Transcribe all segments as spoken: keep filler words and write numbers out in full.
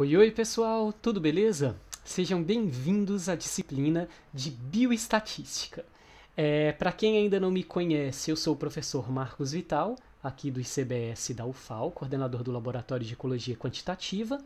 Oi, oi pessoal, tudo beleza? Sejam bem-vindos à disciplina de Bioestatística. É, para quem ainda não me conhece, eu sou o professor Marcos Vital, aqui do I C B S da U F A L, coordenador do Laboratório de Ecologia Quantitativa.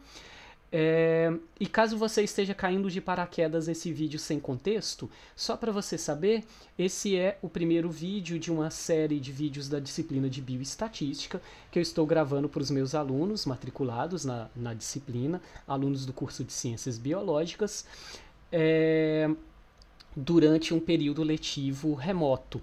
É, e caso você esteja caindo de paraquedas nesse vídeo sem contexto, só para você saber, esse é o primeiro vídeo de uma série de vídeos da disciplina de Bioestatística que eu estou gravando para os meus alunos matriculados na, na disciplina, alunos do curso de Ciências Biológicas, é, durante um período letivo remoto.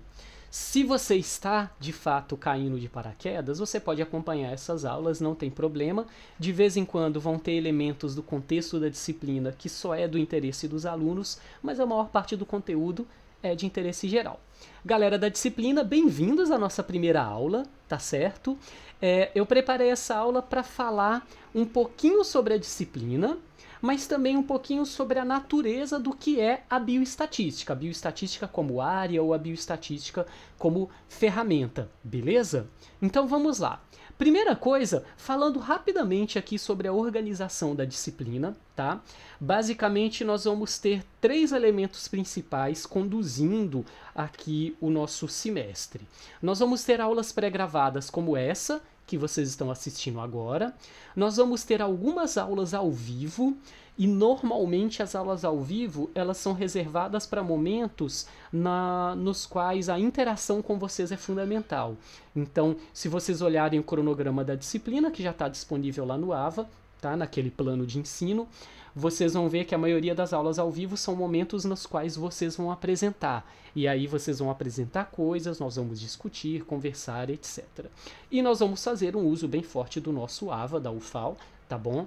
Se você está, de fato, caindo de paraquedas, você pode acompanhar essas aulas, não tem problema. De vez em quando vão ter elementos do contexto da disciplina que só é do interesse dos alunos, mas a maior parte do conteúdo é de interesse geral. Galera da disciplina, bem-vindos à nossa primeira aula, tá certo? É, eu preparei essa aula para falar um pouquinho sobre a disciplina, mas também um pouquinho sobre a natureza do que é a bioestatística. A bioestatística como área ou a bioestatística como ferramenta, beleza? Então vamos lá. Primeira coisa, falando rapidamente aqui sobre a organização da disciplina, tá? Basicamente nós vamos ter três elementos principais conduzindo aqui o nosso semestre. Nós vamos ter aulas pré-gravadas como essa, que vocês estão assistindo agora. Nós vamos ter algumas aulas ao vivo e normalmente as aulas ao vivo elas são reservadas para momentos na, nos quais a interação com vocês é fundamental. Então, se vocês olharem o cronograma da disciplina, que já está disponível lá no AVA, tá? Naquele plano de ensino, vocês vão ver que a maioria das aulas ao vivo são momentos nos quais vocês vão apresentar. E aí vocês vão apresentar coisas, nós vamos discutir, conversar, etcétera. E nós vamos fazer um uso bem forte do nosso AVA, da U F A L, tá bom?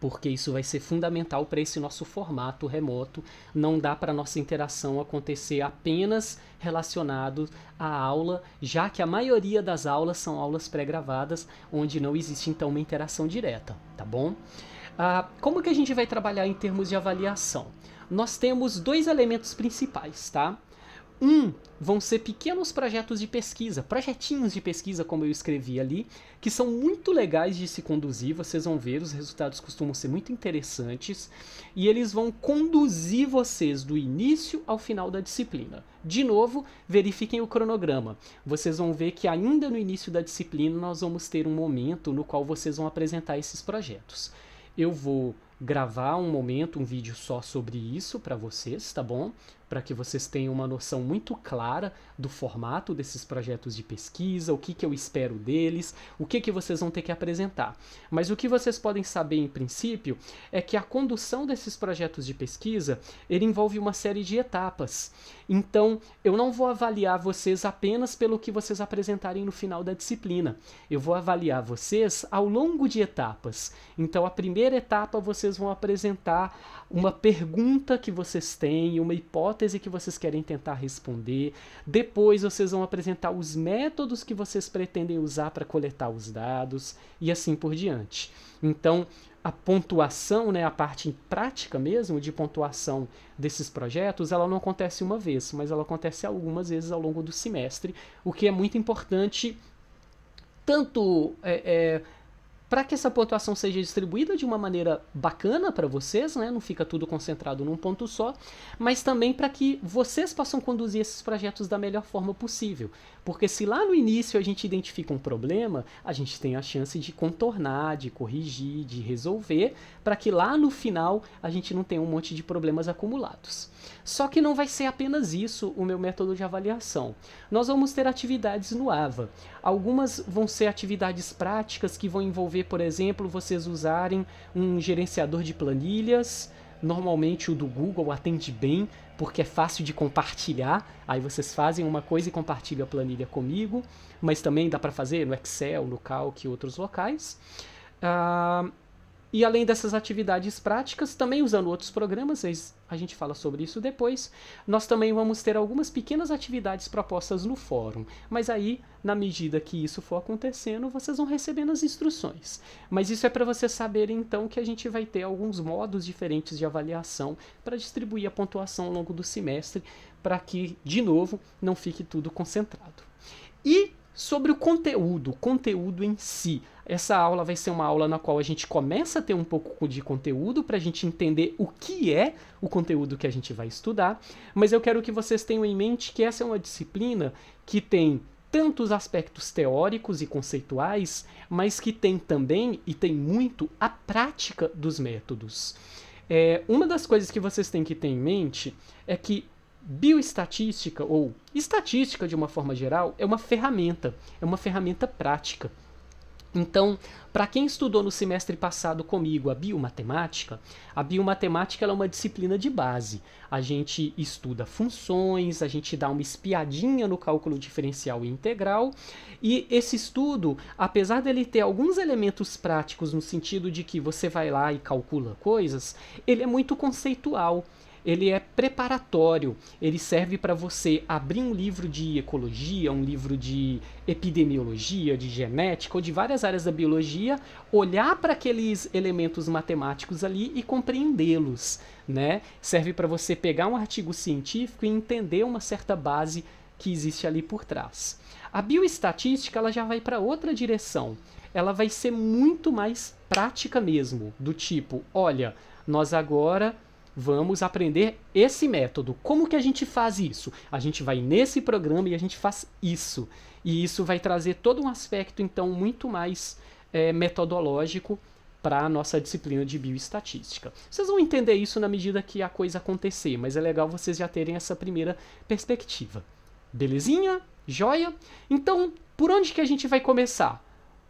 Porque isso vai ser fundamental para esse nosso formato remoto. Não dá para a nossa interação acontecer apenas relacionado à aula, já que a maioria das aulas são aulas pré-gravadas, onde não existe, então, uma interação direta, tá bom? Ah, como que a gente vai trabalhar em termos de avaliação? Nós temos dois elementos principais, tá? Um, vão ser pequenos projetos de pesquisa, projetinhos de pesquisa, como eu escrevi ali, que são muito legais de se conduzir, vocês vão ver, os resultados costumam ser muito interessantes, e eles vão conduzir vocês do início ao final da disciplina. De novo, verifiquem o cronograma. Vocês vão ver que ainda no início da disciplina nós vamos ter um momento no qual vocês vão apresentar esses projetos. Eu vou gravar um momento, um vídeo só sobre isso para vocês, tá bom? Para que vocês tenham uma noção muito clara do formato desses projetos de pesquisa, o que que eu espero deles, o que que vocês vão ter que apresentar. Mas o que vocês podem saber, em princípio, é que a condução desses projetos de pesquisa, ele envolve uma série de etapas. Então, eu não vou avaliar vocês apenas pelo que vocês apresentarem no final da disciplina. Eu vou avaliar vocês ao longo de etapas. Então, a primeira etapa, vocês vão apresentar uma pergunta que vocês têm, uma hipótese que vocês querem tentar responder. Depois vocês vão apresentar os métodos que vocês pretendem usar para coletar os dados e assim por diante. Então, a pontuação, né, a parte prática mesmo de pontuação desses projetos, ela não acontece uma vez, mas ela acontece algumas vezes ao longo do semestre, o que é muito importante, tanto é, é, para que essa pontuação seja distribuída de uma maneira bacana para vocês, né? Não fica tudo concentrado num ponto só, mas também para que vocês possam conduzir esses projetos da melhor forma possível. Porque se lá no início a gente identifica um problema, a gente tem a chance de contornar, de corrigir, de resolver, para que lá no final a gente não tenha um monte de problemas acumulados. Só que não vai ser apenas isso o meu método de avaliação. Nós vamos ter atividades no AVA. Algumas vão ser atividades práticas que vão envolver, por exemplo, vocês usarem um gerenciador de planilhas. Normalmente o do Google atende bem, porque é fácil de compartilhar. Aí vocês fazem uma coisa e compartilham a planilha comigo, mas também dá para fazer no Excel, no Calc e outros locais. Ah, e além dessas atividades práticas, também usando outros programas, a gente fala sobre isso depois, nós também vamos ter algumas pequenas atividades propostas no fórum. Mas aí, na medida que isso for acontecendo, vocês vão recebendo as instruções. Mas isso é para vocês saberem, então, que a gente vai ter alguns modos diferentes de avaliação para distribuir a pontuação ao longo do semestre, para que, de novo, não fique tudo concentrado. E Sobre o conteúdo, o conteúdo em si. Essa aula vai ser uma aula na qual a gente começa a ter um pouco de conteúdo para a gente entender o que é o conteúdo que a gente vai estudar, mas eu quero que vocês tenham em mente que essa é uma disciplina que tem tantos aspectos teóricos e conceituais, mas que tem também, e tem muito, a prática dos métodos. É, uma das coisas que vocês têm que ter em mente é que bioestatística, ou estatística de uma forma geral, é uma ferramenta, é uma ferramenta prática. Então, para quem estudou no semestre passado comigo a biomatemática, a biomatemática ela é uma disciplina de base. A gente estuda funções, a gente dá uma espiadinha no cálculo diferencial e integral, e esse estudo, apesar dele ter alguns elementos práticos no sentido de que você vai lá e calcula coisas, ele é muito conceitual. Ele é preparatório, ele serve para você abrir um livro de ecologia, um livro de epidemiologia, de genética, ou de várias áreas da biologia, olhar para aqueles elementos matemáticos ali e compreendê-los, né? Serve para você pegar um artigo científico e entender uma certa base que existe ali por trás. A bioestatística ela já vai para outra direção, ela vai ser muito mais prática mesmo, do tipo, olha, nós agora vamos aprender esse método. Como que a gente faz isso? A gente vai nesse programa e a gente faz isso. E isso vai trazer todo um aspecto, então, muito mais é, metodológico para a nossa disciplina de bioestatística. Vocês vão entender isso na medida que a coisa acontecer, mas é legal vocês já terem essa primeira perspectiva. Belezinha? Joia? Então, por onde que a gente vai começar?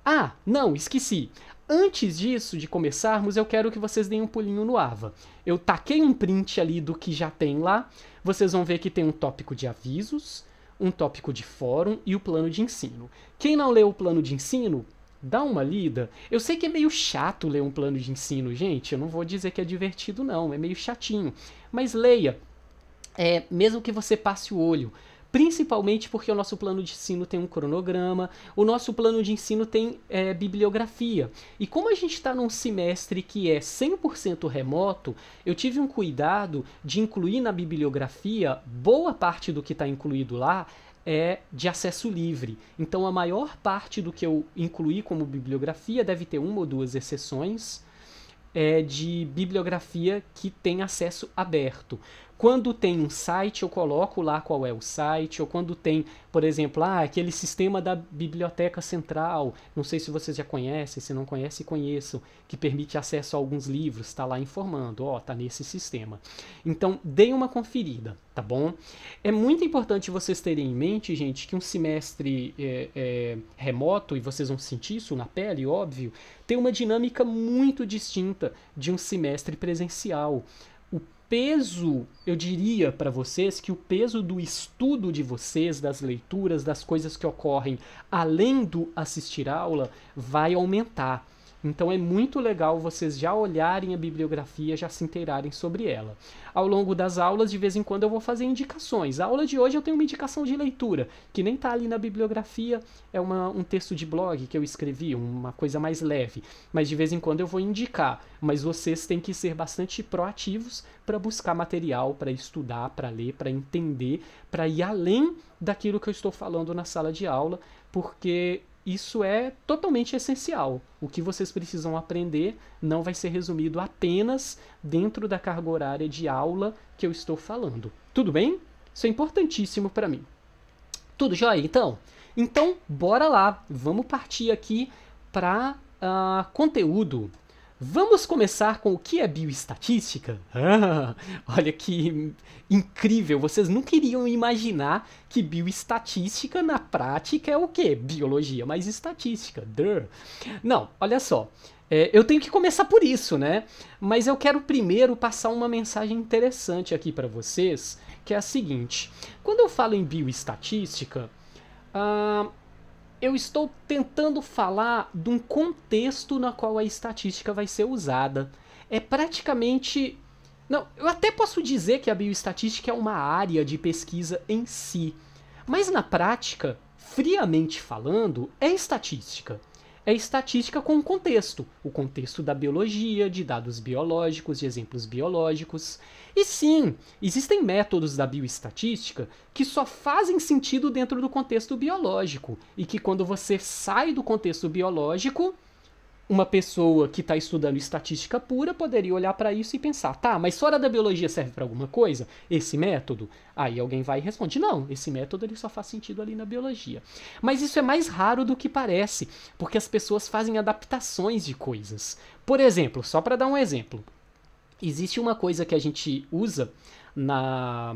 Ah, não, esqueci. Antes disso, de começarmos, eu quero que vocês deem um pulinho no AVA. Eu taquei um print ali do que já tem lá. Vocês vão ver que tem um tópico de avisos, um tópico de fórum e o plano de ensino. Quem não leu o plano de ensino, dá uma lida. Eu sei que é meio chato ler um plano de ensino, gente. Eu não vou dizer que é divertido, não. É meio chatinho. Mas leia, é, mesmo que você passe o olho. Principalmente porque o nosso plano de ensino tem um cronograma, o nosso plano de ensino tem é, bibliografia. E como a gente está num semestre que é cem por cento remoto, eu tive um cuidado de incluir na bibliografia boa parte do que está incluído lá, é de acesso livre. Então a maior parte do que eu incluí como bibliografia deve ter uma ou duas exceções, é de bibliografia que tem acesso aberto. Quando tem um site, eu coloco lá qual é o site, ou quando tem, por exemplo, ah, aquele sistema da biblioteca central, não sei se vocês já conhecem, se não conhecem, conheçam, que permite acesso a alguns livros, está lá informando, ó, está nesse sistema. Então, deem uma conferida, tá bom? É muito importante vocês terem em mente, gente, que um semestre é, é, remoto, e vocês vão sentir isso na pele, óbvio, tem uma dinâmica muito distinta de um semestre presencial. Peso, eu diria para vocês que o peso do estudo de vocês, das leituras, das coisas que ocorrem além do assistir aula, vai aumentar. Então é muito legal vocês já olharem a bibliografia, já se inteirarem sobre ela. Ao longo das aulas, de vez em quando eu vou fazer indicações. A aula de hoje eu tenho uma indicação de leitura, que nem está ali na bibliografia, é uma, um texto de blog que eu escrevi, uma coisa mais leve. Mas de vez em quando eu vou indicar, mas vocês têm que ser bastante proativos para buscar material, para estudar, para ler, para entender, para ir além daquilo que eu estou falando na sala de aula, porque isso é totalmente essencial. O que vocês precisam aprender não vai ser resumido apenas dentro da carga horária de aula que eu estou falando. Tudo bem? Isso é importantíssimo para mim. Tudo jóia, então? Então, bora lá. Vamos partir aqui para uh, conteúdo. Vamos começar com o que é bioestatística? Ah, olha que incrível! Vocês nunca iriam imaginar que bioestatística na prática é o quê? Biologia mais estatística. Durr. Não, olha só. É, eu tenho que começar por isso, né? Mas eu quero primeiro passar uma mensagem interessante aqui para vocês, que é a seguinte. Quando eu falo em bioestatística, ah, eu estou tentando falar de um contexto na qual a estatística vai ser usada. É praticamente... Não, eu até posso dizer que a bioestatística é uma área de pesquisa em si. Mas na prática, friamente falando, é estatística. é estatística com contexto, o contexto da biologia, de dados biológicos, de exemplos biológicos. E sim, existem métodos da bioestatística que só fazem sentido dentro do contexto biológico, e que quando você sai do contexto biológico, uma pessoa que está estudando estatística pura poderia olhar para isso e pensar, tá, mas fora da biologia serve para alguma coisa? Esse método? Aí alguém vai e responde, não, esse método ele só faz sentido ali na biologia. Mas isso é mais raro do que parece, porque as pessoas fazem adaptações de coisas. Por exemplo, só para dar um exemplo, existe uma coisa que a gente usa na,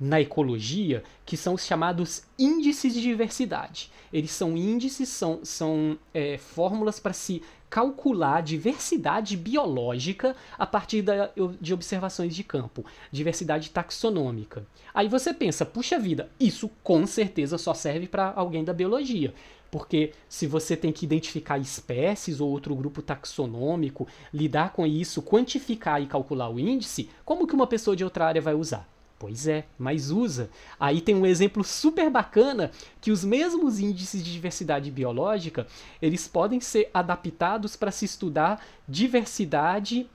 na ecologia, que são os chamados índices de diversidade. Eles são índices, são, são é, fórmulas para se calcular a diversidade biológica a partir da, de observações de campo, diversidade taxonômica. Aí você pensa, puxa vida, isso com certeza só serve para alguém da biologia, porque se você tem que identificar espécies ou outro grupo taxonômico, lidar com isso, quantificar e calcular o índice, como que uma pessoa de outra área vai usar? Pois é, mas usa. Aí tem um exemplo super bacana que os mesmos índices de diversidade biológica, eles podem ser adaptados para se estudar diversidade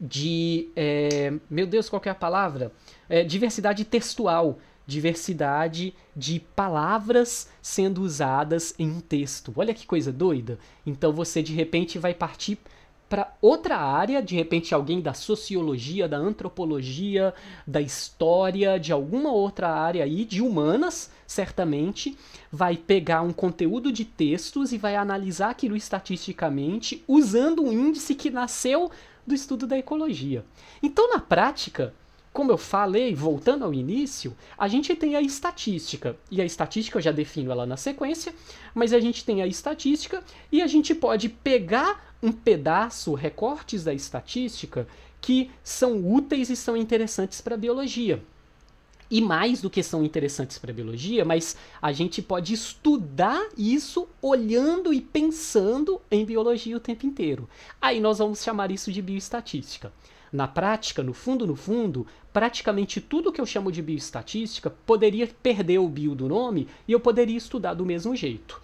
de... É, meu Deus, qual que é a palavra? É, diversidade textual. Diversidade de palavras sendo usadas em um texto. Olha que coisa doida. Então você de repente vai partir para outra área, de repente alguém da sociologia, da antropologia, da história, de alguma outra área aí, de humanas, certamente, vai pegar um conteúdo de textos e vai analisar aquilo estatisticamente usando um índice que nasceu do estudo da ecologia. Então, na prática, como eu falei, voltando ao início, a gente tem a estatística, e a estatística eu já defino ela na sequência, mas a gente tem a estatística e a gente pode pegar um pedaço, recortes da estatística, que são úteis e são interessantes para a biologia. E mais do que são interessantes para a biologia, mas a gente pode estudar isso olhando e pensando em biologia o tempo inteiro. Aí nós vamos chamar isso de bioestatística. Na prática, no fundo, no fundo, praticamente tudo que eu chamo de bioestatística poderia perder o bio do nome e eu poderia estudar do mesmo jeito.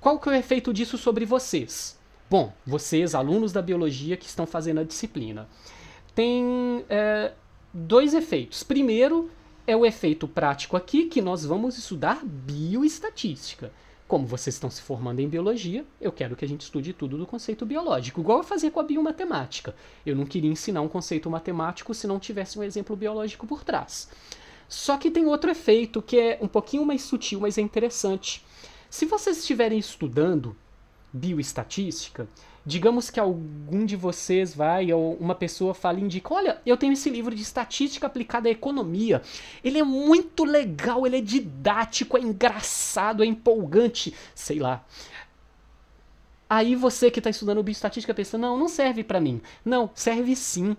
Qual que é o efeito disso sobre vocês? Bom, vocês, alunos da biologia que estão fazendo a disciplina, tem é, dois efeitos. Primeiro, é o efeito prático aqui, que nós vamos estudar bioestatística. Como vocês estão se formando em biologia, eu quero que a gente estude tudo do conceito biológico, igual eu fazia com a biomatemática. Eu não queria ensinar um conceito matemático se não tivesse um exemplo biológico por trás. Só que tem outro efeito, que é um pouquinho mais sutil, mas é interessante. Se vocês estiverem estudando bioestatística, digamos que algum de vocês vai, ou uma pessoa fala e indica, olha, eu tenho esse livro de estatística aplicada à economia, ele é muito legal, ele é didático, é engraçado, é empolgante, sei lá. Aí você que está estudando bioestatística pensa, não, não serve para mim. Não, serve sim.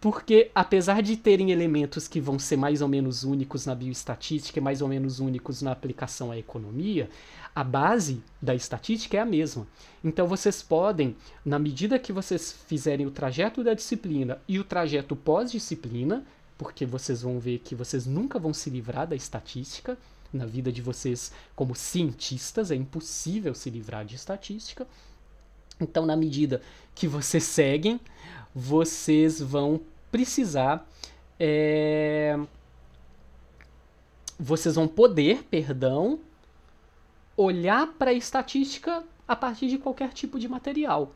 Porque, apesar de terem elementos que vão ser mais ou menos únicos na bioestatística e mais ou menos únicos na aplicação à economia, a base da estatística é a mesma. Então, vocês podem, na medida que vocês fizerem o trajeto da disciplina e o trajeto pós-disciplina, porque vocês vão ver que vocês nunca vão se livrar da estatística, na vida de vocês como cientistas, é impossível se livrar de estatística. Então, na medida que vocês seguem, vocês vão precisar, é... vocês vão poder, perdão, olhar para a estatística a partir de qualquer tipo de material.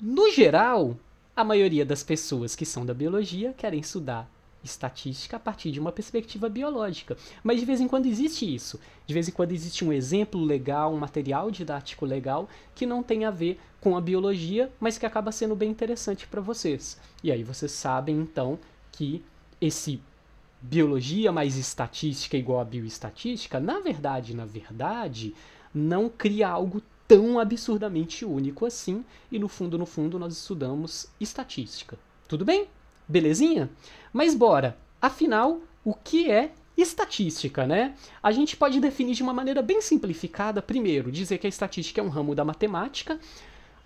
No geral, a maioria das pessoas que são da biologia querem estudar estatística a partir de uma perspectiva biológica. Mas de vez em quando existe isso. De vez em quando existe um exemplo legal, um material didático legal que não tem a ver com a biologia, mas que acaba sendo bem interessante para vocês. E aí vocês sabem, então, que esse biologia mais estatística igual a bioestatística, na verdade, na verdade, não cria algo tão absurdamente único assim. E no fundo, no fundo, nós estudamos estatística. Tudo bem? Belezinha? Mas bora! Afinal, o que é estatística, né? A gente pode definir de uma maneira bem simplificada, primeiro, dizer que a estatística é um ramo da matemática.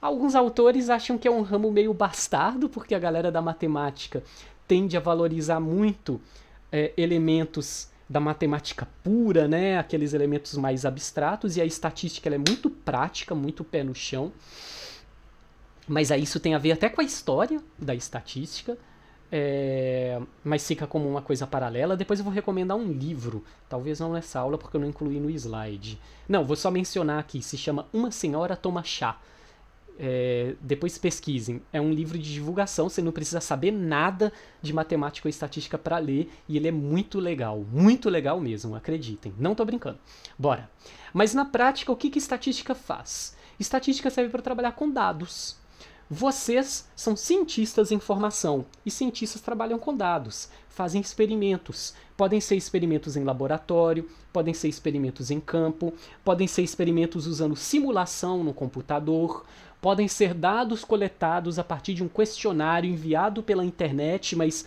Alguns autores acham que é um ramo meio bastardo, porque a galera da matemática tende a valorizar muito é, elementos da matemática pura, né, aqueles elementos mais abstratos, e a estatística ela é muito prática, muito pé no chão. Mas aí isso tem a ver até com a história da estatística, é, mas fica como uma coisa paralela. Depois eu vou recomendar um livro, talvez não nessa aula porque eu não incluí no slide. Não, vou só mencionar aqui, se chama Uma Senhora Toma Chá. É, depois pesquisem, é um livro de divulgação, você não precisa saber nada de matemática ou estatística para ler, e ele é muito legal, muito legal mesmo, acreditem, não tô brincando. Bora! Mas na prática, o que que estatística faz? Estatística serve para trabalhar com dados. Vocês são cientistas em formação, e cientistas trabalham com dados, fazem experimentos. Podem ser experimentos em laboratório, podem ser experimentos em campo, podem ser experimentos usando simulação no computador, podem ser dados coletados a partir de um questionário enviado pela internet, mas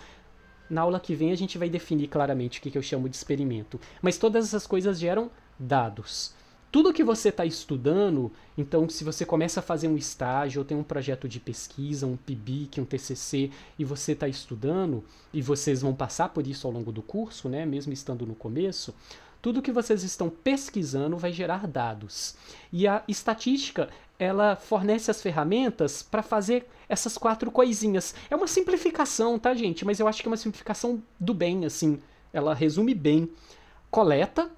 na aula que vem a gente vai definir claramente o que eu chamo de experimento. Mas todas essas coisas geram dados. Tudo que você está estudando, então se você começa a fazer um estágio, ou tem um projeto de pesquisa, um P B I C, um T C C, e você está estudando, e vocês vão passar por isso ao longo do curso, né, mesmo estando no começo, tudo que vocês estão pesquisando vai gerar dados. E a estatística, ela fornece as ferramentas para fazer essas quatro coisinhas. É uma simplificação, tá, gente? Mas eu acho que é uma simplificação do bem, assim. Ela resume bem. Coleta.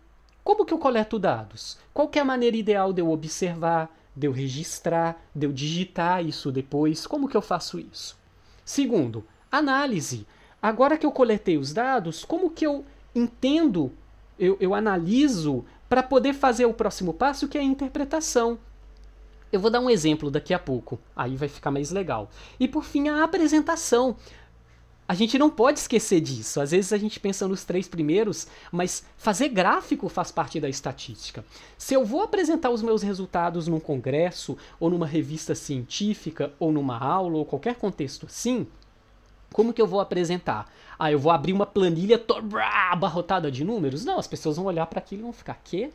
Como que eu coleto dados? Qual que é a maneira ideal de eu observar, de eu registrar, de eu digitar isso depois? Como que eu faço isso? Segundo, análise. Agora que eu coletei os dados, como que eu entendo, eu, eu analiso para poder fazer o próximo passo, que é a interpretação? Eu vou dar um exemplo daqui a pouco, aí vai ficar mais legal. E por fim, a apresentação. A gente não pode esquecer disso. Às vezes a gente pensa nos três primeiros, mas fazer gráfico faz parte da estatística. Se eu vou apresentar os meus resultados num congresso, ou numa revista científica, ou numa aula, ou qualquer contexto assim, como que eu vou apresentar? Ah, eu vou abrir uma planilha toda abarrotada de números? Não, as pessoas vão olhar para aquilo e vão ficar, quê?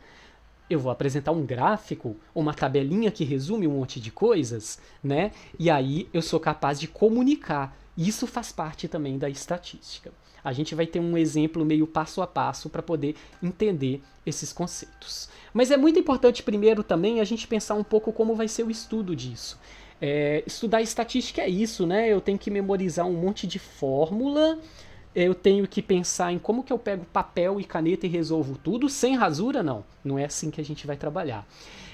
Eu vou apresentar um gráfico, uma tabelinha que resume um monte de coisas, né? E aí eu sou capaz de comunicar. Isso faz parte também da estatística. A gente vai ter um exemplo meio passo a passo para poder entender esses conceitos. Mas é muito importante primeiro também a gente pensar um pouco como vai ser o estudo disso. É, estudar estatística é isso, né? Eu tenho que memorizar um monte de fórmula, eu tenho que pensar em como que eu pego papel e caneta e resolvo tudo, sem rasura não. Não é assim que a gente vai trabalhar.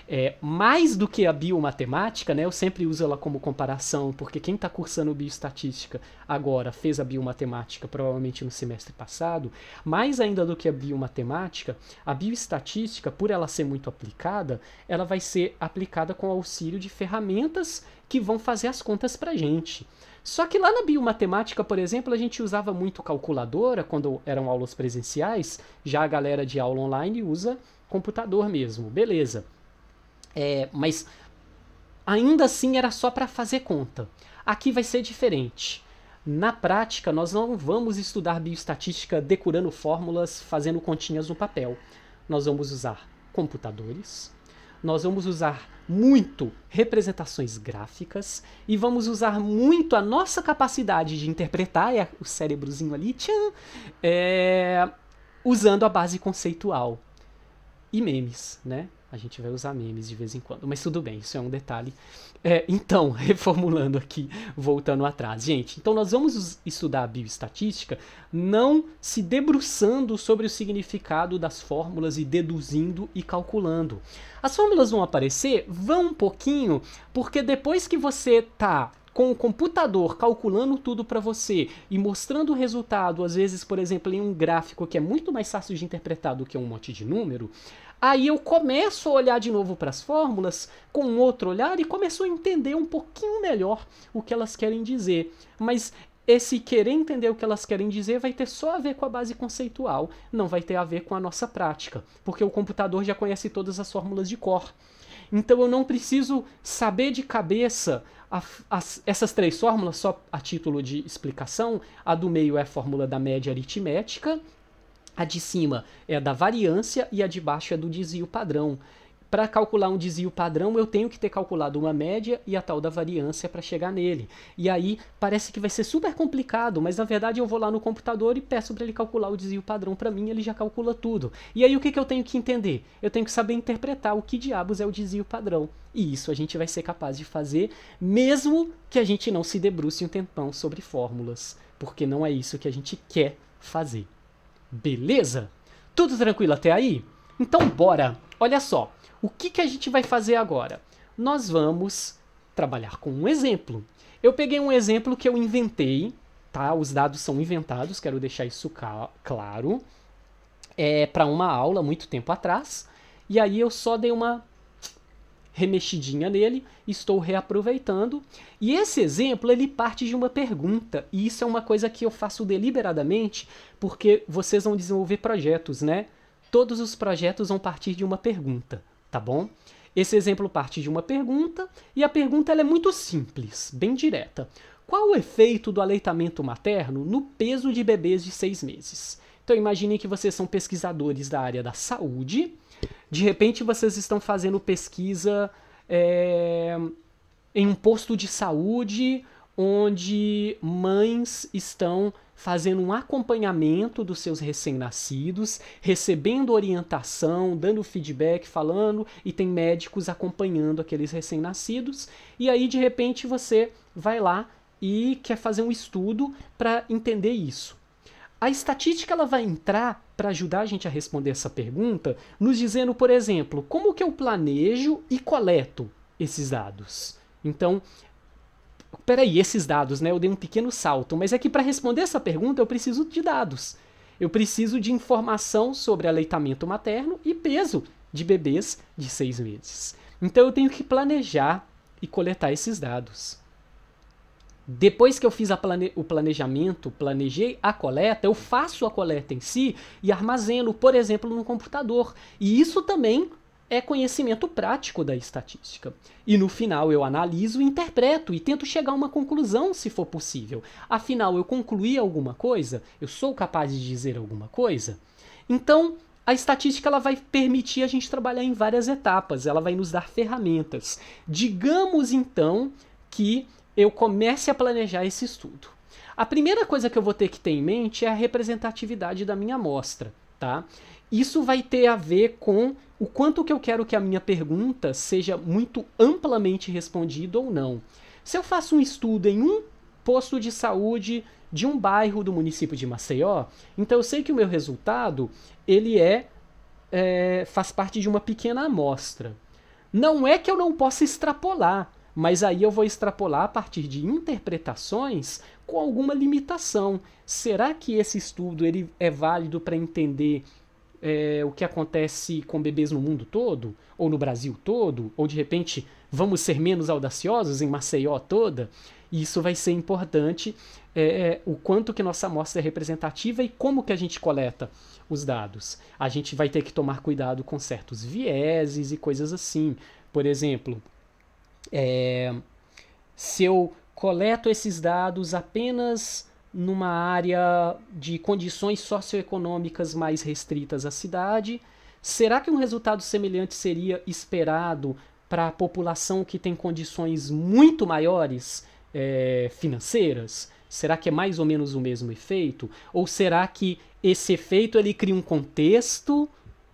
É, mais do que a biomatemática, né, eu sempre uso ela como comparação, porque quem está cursando bioestatística agora fez a biomatemática provavelmente no semestre passado, mais ainda do que a biomatemática, a bioestatística, por ela ser muito aplicada, ela vai ser aplicada com auxílio de ferramentas que vão fazer as contas para a gente. Só que lá na biomatemática, por exemplo, a gente usava muito calculadora quando eram aulas presenciais, já a galera de aula online usa computador mesmo, beleza. É, mas ainda assim era só para fazer conta. Aqui vai ser diferente. Na prática, nós não vamos estudar bioestatística decorando fórmulas, fazendo continhas no papel. Nós vamos usar computadores, nós vamos usar muito representações gráficas e vamos usar muito a nossa capacidade de interpretar, é o cérebrozinho ali, tchan, é, usando a base conceitual e memes, né? A gente vai usar memes de vez em quando, mas tudo bem, isso é um detalhe. É, então, reformulando aqui, voltando atrás. Gente, então nós vamos estudar a bioestatística não se debruçando sobre o significado das fórmulas e deduzindo e calculando. As fórmulas vão aparecer? Vão um pouquinho, porque depois que você tá com o computador calculando tudo para você e mostrando o resultado, às vezes, por exemplo, em um gráfico que é muito mais fácil de interpretar do que um monte de número, aí eu começo a olhar de novo para as fórmulas com outro olhar e começo a entender um pouquinho melhor o que elas querem dizer. Mas esse querer entender o que elas querem dizer vai ter só a ver com a base conceitual, não vai ter a ver com a nossa prática, porque o computador já conhece todas as fórmulas de cor. Então eu não preciso saber de cabeça a, a, essas três fórmulas, só a título de explicação. A do meio é a fórmula da média aritmética, a de cima é a da variância e a de baixo é do desvio padrão. para calcular um desvio padrão, eu tenho que ter calculado uma média e a tal da variância para chegar nele. E aí parece que vai ser super complicado, mas na verdade eu vou lá no computador e peço para ele calcular o desvio padrão para mim, ele já calcula tudo. E aí o que, que eu tenho que entender? Eu tenho que saber interpretar o que diabos é o desvio padrão. E isso a gente vai ser capaz de fazer, mesmo que a gente não se debruce um tempão sobre fórmulas, porque não é isso que a gente quer fazer. Beleza? Tudo tranquilo até aí? Então bora! Olha só, o que, que a gente vai fazer agora? Nós vamos trabalhar com um exemplo. Eu peguei um exemplo que eu inventei, tá? Os dados são inventados, quero deixar isso claro. É para uma aula, muito tempo atrás, e aí eu só dei uma remexidinha nele, estou reaproveitando. E esse exemplo, ele parte de uma pergunta, e isso é uma coisa que eu faço deliberadamente, porque vocês vão desenvolver projetos, né? Todos os projetos vão partir de uma pergunta, tá bom? Esse exemplo parte de uma pergunta, e a pergunta ela é muito simples, bem direta. Qual o efeito do aleitamento materno no peso de bebês de seis meses? Então imaginem que vocês são pesquisadores da área da saúde, de repente vocês estão fazendo pesquisa é, em um posto de saúde onde mães estão fazendo um acompanhamento dos seus recém-nascidos, recebendo orientação, dando feedback, falando, e tem médicos acompanhando aqueles recém-nascidos, e aí de repente você vai lá e quer fazer um estudo para entender isso. A estatística ela vai entrar para ajudar a gente a responder essa pergunta, nos dizendo, por exemplo, como que eu planejo e coleto esses dados? Então, peraí, esses dados, né? Eu dei um pequeno salto, mas é que para responder essa pergunta eu preciso de dados. Eu preciso de informação sobre aleitamento materno e peso de bebês de seis meses. Então eu tenho que planejar e coletar esses dados. Depois que eu fiz a plane... o planejamento, planejei a coleta, eu faço a coleta em si e armazeno, por exemplo, no computador. E isso também é conhecimento prático da estatística. E no final eu analiso, interpreto e tento chegar a uma conclusão, se for possível. Afinal, eu concluí alguma coisa? Eu sou capaz de dizer alguma coisa? Então, a estatística ela vai permitir a gente trabalhar em várias etapas. Ela vai nos dar ferramentas. Digamos, então, que eu comece a planejar esse estudo. A primeira coisa que eu vou ter que ter em mente é a representatividade da minha amostra, tá? Isso vai ter a ver com o quanto que eu quero que a minha pergunta seja muito amplamente respondida ou não. Se eu faço um estudo em um posto de saúde de um bairro do município de Maceió, então eu sei que o meu resultado ele é, é, faz parte de uma pequena amostra. Não é que eu não possa extrapolar, mas aí eu vou extrapolar a partir de interpretações com alguma limitação. Será que esse estudo ele é válido para entender é, o que acontece com bebês no mundo todo? Ou no Brasil todo? Ou de repente vamos ser menos audaciosos em Maceió toda? Isso vai ser importante, é, o quanto que nossa amostra é representativa e como que a gente coleta os dados. A gente vai ter que tomar cuidado com certos vieses e coisas assim. Por exemplo, É, se eu coleto esses dados apenas numa área de condições socioeconômicas mais restritas à cidade, será que um resultado semelhante seria esperado para a população que tem condições muito maiores, é, financeiras? Será que é mais ou menos o mesmo efeito? Ou será que esse efeito ele cria um contexto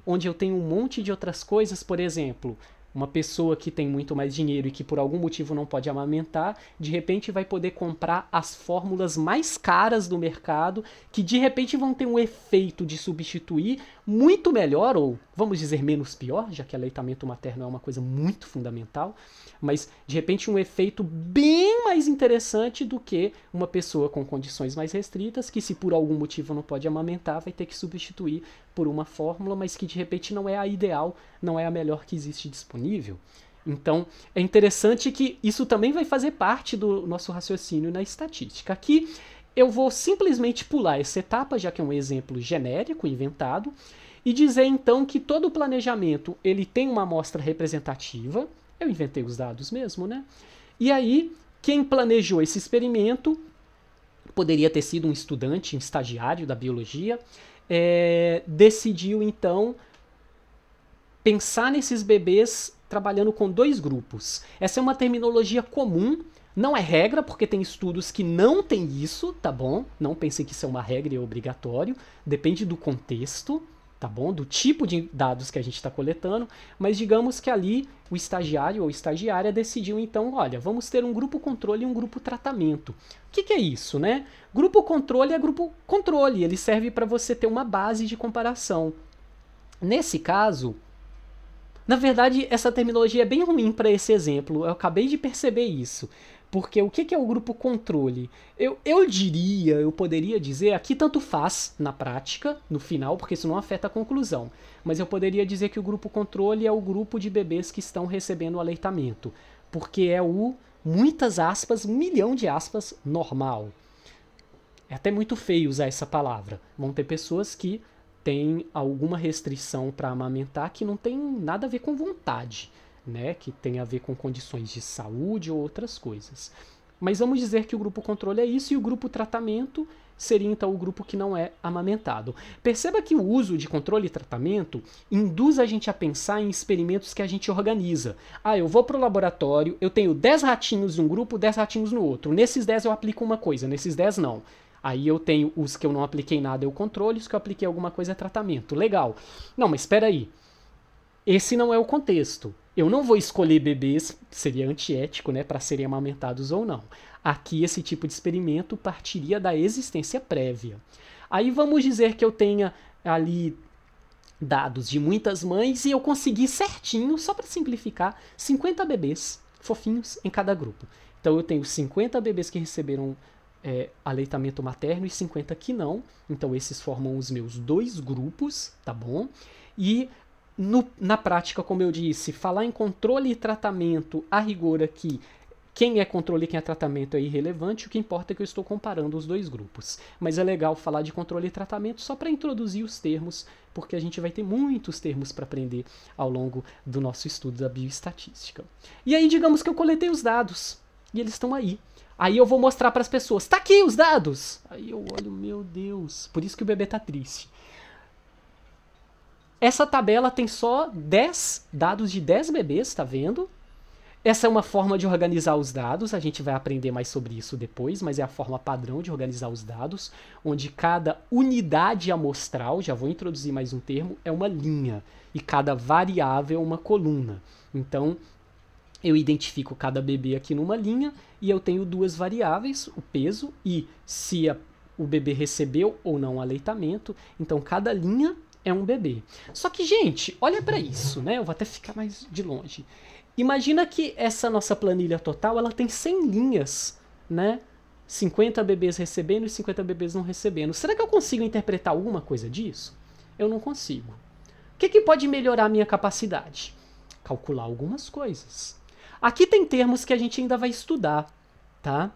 onde eu tenho um monte de outras coisas, por exemplo, uma pessoa que tem muito mais dinheiro e que por algum motivo não pode amamentar, de repente vai poder comprar as fórmulas mais caras do mercado, que de repente vão ter um efeito de substituir muito melhor, ou vamos dizer menos pior, já que aleitamento materno é uma coisa muito fundamental, mas de repente um efeito bem mais interessante do que uma pessoa com condições mais restritas, que se por algum motivo não pode amamentar, vai ter que substituir por uma fórmula, mas que de repente não é a ideal, não é a melhor que existe disponível. Nível. Então, é interessante que isso também vai fazer parte do nosso raciocínio na estatística. Aqui eu vou simplesmente pular essa etapa, já que é um exemplo genérico, inventado, e dizer então que todo o planejamento ele tem uma amostra representativa. Eu inventei os dados mesmo, né? E aí, quem planejou esse experimento poderia ter sido um estudante, um estagiário da biologia, é, decidiu então pensar nesses bebês trabalhando com dois grupos. Essa é uma terminologia comum, não é regra, porque tem estudos que não tem isso, tá bom? Não pensem que isso é uma regra e é obrigatório, depende do contexto, tá bom? Do tipo de dados que a gente está coletando, mas digamos que ali o estagiário ou estagiária decidiu então, olha, vamos ter um grupo controle e um grupo tratamento. O que, que é isso, né? Grupo controle é grupo controle, ele serve para você ter uma base de comparação. Nesse caso, na verdade, essa terminologia é bem ruim para esse exemplo, eu acabei de perceber isso. Porque o que, que é o grupo controle? Eu, eu diria, eu poderia dizer, aqui tanto faz na prática, no final, porque isso não afeta a conclusão. Mas eu poderia dizer que o grupo controle é o grupo de bebês que estão recebendo o aleitamento. Porque é o, muitas aspas, um milhão de aspas, normal. É até muito feio usar essa palavra. Vão ter pessoas que têm alguma restrição para amamentar que não tem nada a ver com vontade. Né, que tem a ver com condições de saúde ou outras coisas. Mas vamos dizer que o grupo controle é isso e o grupo tratamento seria então o grupo que não é amamentado. Perceba que o uso de controle e tratamento induz a gente a pensar em experimentos que a gente organiza. Ah, eu vou para o laboratório, eu tenho dez ratinhos num grupo, dez ratinhos no outro. Nesses dez eu aplico uma coisa, nesses dez não. Aí eu tenho os que eu não apliquei nada, eu controle, os que eu apliquei alguma coisa é tratamento. Legal. Não, mas espera aí. Esse não é o contexto. Eu não vou escolher bebês, seria antiético, né, para serem amamentados ou não. Aqui esse tipo de experimento partiria da existência prévia. Aí vamos dizer que eu tenha ali dados de muitas mães e eu consegui certinho, só para simplificar, cinquenta bebês fofinhos em cada grupo. Então eu tenho cinquenta bebês que receberam é, aleitamento materno e cinquenta que não. Então esses formam os meus dois grupos, tá bom? E No, na prática, como eu disse, falar em controle e tratamento, a rigor aqui, quem é controle e quem é tratamento é irrelevante, o que importa é que eu estou comparando os dois grupos. Mas é legal falar de controle e tratamento só para introduzir os termos, porque a gente vai ter muitos termos para aprender ao longo do nosso estudo da bioestatística. E aí, digamos que eu coletei os dados, e eles estão aí. Aí eu vou mostrar para as pessoas, tá aqui os dados! Aí eu olho, meu Deus, por isso que o bebê tá triste. Essa tabela tem só dez dados de dez bebês, tá vendo? Essa é uma forma de organizar os dados, a gente vai aprender mais sobre isso depois, mas é a forma padrão de organizar os dados, onde cada unidade amostral, já vou introduzir mais um termo, é uma linha, e cada variável é uma coluna. Então, eu identifico cada bebê aqui numa linha, e eu tenho duas variáveis, o peso e se a, o bebê recebeu ou não aleitamento, então cada linha é um bebê. Só que, gente, olha para isso, né? Eu vou até ficar mais de longe. Imagina que essa nossa planilha total, ela tem cem linhas, né? cinquenta bebês recebendo e cinquenta bebês não recebendo. Será que eu consigo interpretar alguma coisa disso? Eu não consigo. O que que pode melhorar a minha capacidade? Calcular algumas coisas. Aqui tem termos que a gente ainda vai estudar, tá?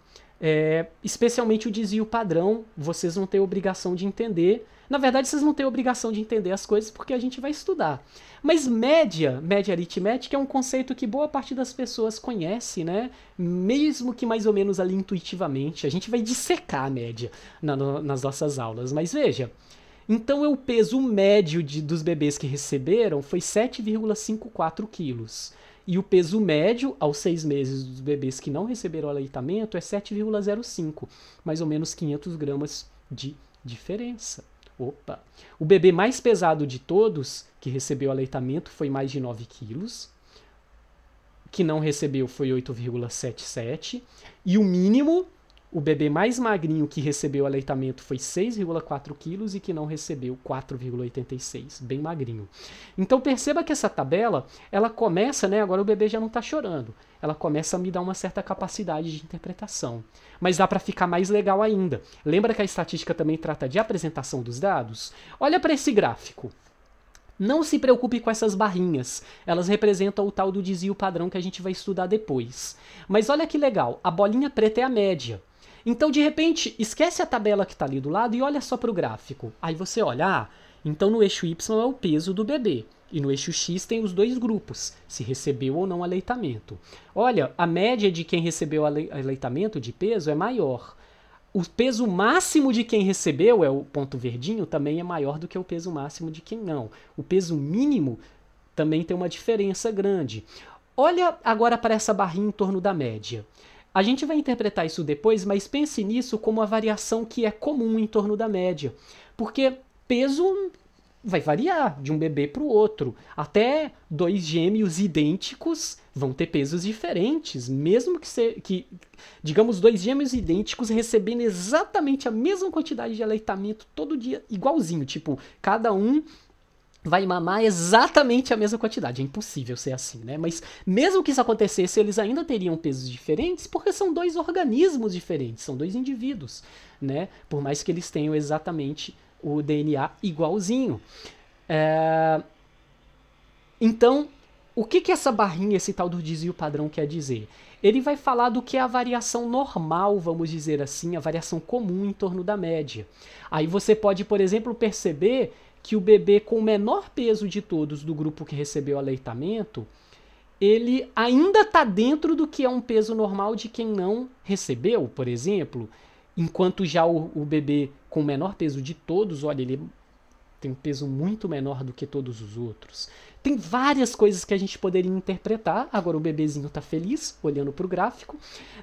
É, especialmente o desvio padrão, vocês não têm obrigação de entender. Na verdade, vocês não têm obrigação de entender as coisas porque a gente vai estudar. Mas média, média aritmética, é um conceito que boa parte das pessoas conhece, né? Mesmo que mais ou menos ali intuitivamente. A gente vai dissecar a média na, no, nas nossas aulas. Mas veja, então o peso médio de, dos bebês que receberam foi sete vírgula cinquenta e quatro quilos. E o peso médio aos seis meses dos bebês que não receberam aleitamento é sete vírgula zero cinco, mais ou menos quinhentos gramas de diferença. Opa! O bebê mais pesado de todos que recebeu aleitamento foi mais de nove quilos, que não recebeu foi oito vírgula setenta e sete, e o mínimo, o bebê mais magrinho que recebeu aleitamento foi seis vírgula quatro quilos e que não recebeu quatro vírgula oitenta e seis, bem magrinho. Então perceba que essa tabela, ela começa, né, agora o bebê já não está chorando, ela começa a me dar uma certa capacidade de interpretação. Mas dá para ficar mais legal ainda. Lembra que a estatística também trata de apresentação dos dados? Olha para esse gráfico. Não se preocupe com essas barrinhas, elas representam o tal do desvio padrão que a gente vai estudar depois. Mas olha que legal, a bolinha preta é a média. Então, de repente, esquece a tabela que está ali do lado e olha só para o gráfico. Aí você olha, ah, então no eixo Y é o peso do bebê, e no eixo X tem os dois grupos, se recebeu ou não aleitamento. Olha, a média de quem recebeu aleitamento de peso é maior. O peso máximo de quem recebeu, é o ponto verdinho, também é maior do que o peso máximo de quem não. O peso mínimo também tem uma diferença grande. Olha agora para essa barrinha em torno da média. A gente vai interpretar isso depois, mas pense nisso como a variação que é comum em torno da média. Porque peso vai variar de um bebê para o outro. Até dois gêmeos idênticos vão ter pesos diferentes, mesmo que, se, que digamos, dois gêmeos idênticos recebendo exatamente a mesma quantidade de aleitamento todo dia, igualzinho. Tipo, cada um vai mamar exatamente a mesma quantidade. É impossível ser assim, né? Mas mesmo que isso acontecesse, eles ainda teriam pesos diferentes, porque são dois organismos diferentes, são dois indivíduos, né? Por mais que eles tenham exatamente o D N A igualzinho. É... Então, o que que essa barrinha, esse tal do desvio padrão quer dizer? Ele vai falar do que é a variação normal, vamos dizer assim, a variação comum em torno da média. Aí você pode, por exemplo, perceber que o bebê com o menor peso de todos do grupo que recebeu aleitamento, ele ainda está dentro do que é um peso normal de quem não recebeu, por exemplo, enquanto já o, o bebê com o menor peso de todos, olha, ele tem um peso muito menor do que todos os outros. Tem várias coisas que a gente poderia interpretar. Agora o bebezinho está feliz, olhando para o gráfico.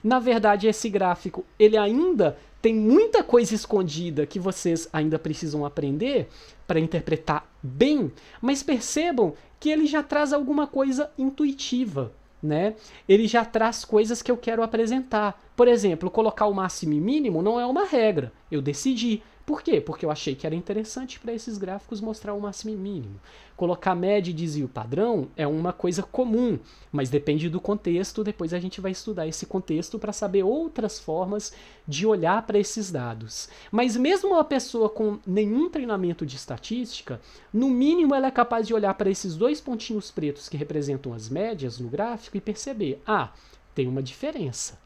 Na verdade, esse gráfico, ele ainda tem muita coisa escondida que vocês ainda precisam aprender para interpretar bem, mas percebam que ele já traz alguma coisa intuitiva, né? Ele já traz coisas que eu quero apresentar. Por exemplo, colocar o máximo e mínimo não é uma regra. Eu decidi. Por quê? Porque eu achei que era interessante para esses gráficos mostrar o máximo e mínimo. Colocar média e desvio padrão é uma coisa comum, mas depende do contexto. Depois a gente vai estudar esse contexto para saber outras formas de olhar para esses dados. Mas mesmo uma pessoa com nenhum treinamento de estatística, no mínimo ela é capaz de olhar para esses dois pontinhos pretos que representam as médias no gráfico e perceber, ah, tem uma diferença.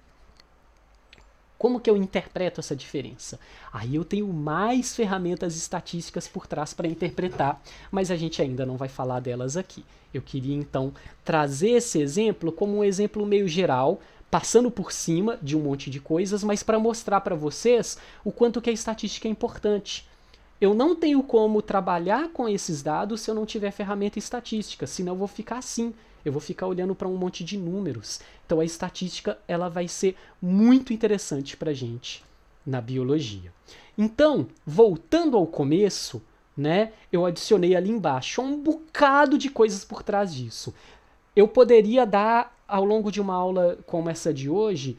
Como que eu interpreto essa diferença? Aí eu tenho mais ferramentas estatísticas por trás para interpretar, mas a gente ainda não vai falar delas aqui. Eu queria, então, trazer esse exemplo como um exemplo meio geral, passando por cima de um monte de coisas, mas para mostrar para vocês o quanto que a estatística é importante. Eu não tenho como trabalhar com esses dados se eu não tiver ferramenta estatística, senão eu vou ficar assim. Eu vou ficar olhando para um monte de números. Então a estatística ela vai ser muito interessante para a gente na biologia. Então, voltando ao começo, né, eu adicionei ali embaixo um bocado de coisas por trás disso. Eu poderia dar, ao longo de uma aula como essa de hoje,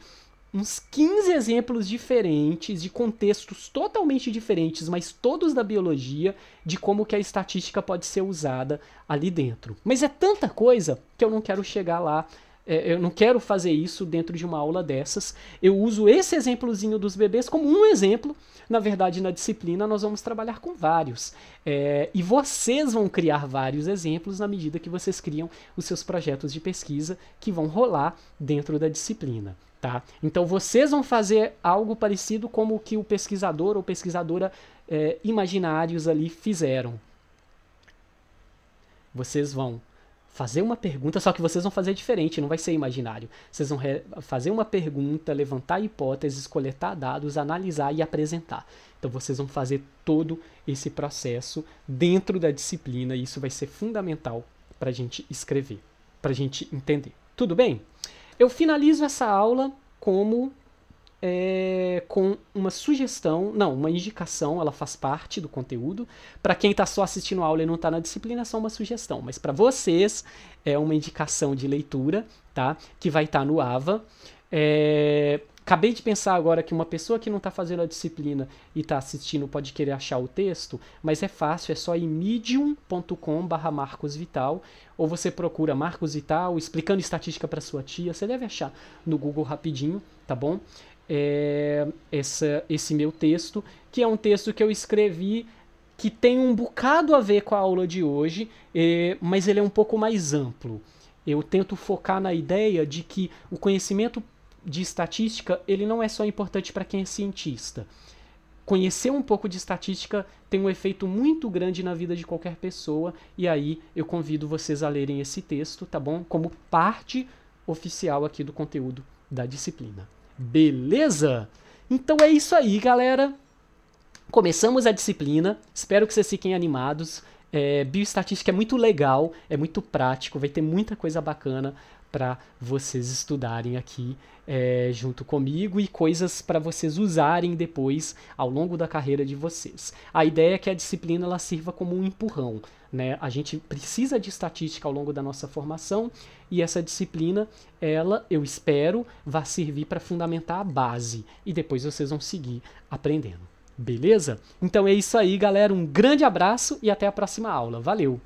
uns quinze exemplos diferentes, de contextos totalmente diferentes, mas todos da biologia, de como que a estatística pode ser usada ali dentro. Mas é tanta coisa que eu não quero chegar lá, é, eu não quero fazer isso dentro de uma aula dessas. Eu uso esse exemplozinho dos bebês como um exemplo. Na verdade, na disciplina, nós vamos trabalhar com vários. É, e vocês vão criar vários exemplos na medida que vocês criam os seus projetos de pesquisa que vão rolar dentro da disciplina. Tá? Então vocês vão fazer algo parecido como o que o pesquisador ou pesquisadora eh, imaginários ali fizeram. Vocês vão fazer uma pergunta, só que vocês vão fazer diferente, não vai ser imaginário. Vocês vão fazer uma pergunta, levantar hipóteses, coletar dados, analisar e apresentar. Então vocês vão fazer todo esse processo dentro da disciplina e isso vai ser fundamental para a gente escrever, para a gente entender. Tudo bem? Eu finalizo essa aula como, é, com uma sugestão, não, uma indicação, ela faz parte do conteúdo. Para quem está só assistindo a aula e não está na disciplina, é só uma sugestão. Mas para vocês é uma indicação de leitura, tá? Que vai estar no AVA. É, acabei de pensar agora que uma pessoa que não está fazendo a disciplina e está assistindo pode querer achar o texto, mas é fácil, é só ir medium ponto com barra Marcos Vital, ou você procura Marcos Vital, explicando estatística para sua tia, você deve achar no Google rapidinho, tá bom? É, essa, esse meu texto, que é um texto que eu escrevi que tem um bocado a ver com a aula de hoje, é, mas ele é um pouco mais amplo. Eu tento focar na ideia de que o conhecimento de estatística, ele não é só importante para quem é cientista. Conhecer um pouco de estatística tem um efeito muito grande na vida de qualquer pessoa, e aí eu convido vocês a lerem esse texto, tá bom? Como parte oficial aqui do conteúdo da disciplina. Beleza? Então é isso aí, galera. Começamos a disciplina. Espero que vocês fiquem animados. é, bioestatística é muito legal, é muito prático, vai ter muita coisa bacana para vocês estudarem aqui é, junto comigo e coisas para vocês usarem depois ao longo da carreira de vocês. A ideia é que a disciplina ela sirva como um empurrão, né? A gente precisa de estatística ao longo da nossa formação e essa disciplina, ela, eu espero, vai servir para fundamentar a base e depois vocês vão seguir aprendendo. Beleza? Então é isso aí, galera. Um grande abraço e até a próxima aula. Valeu!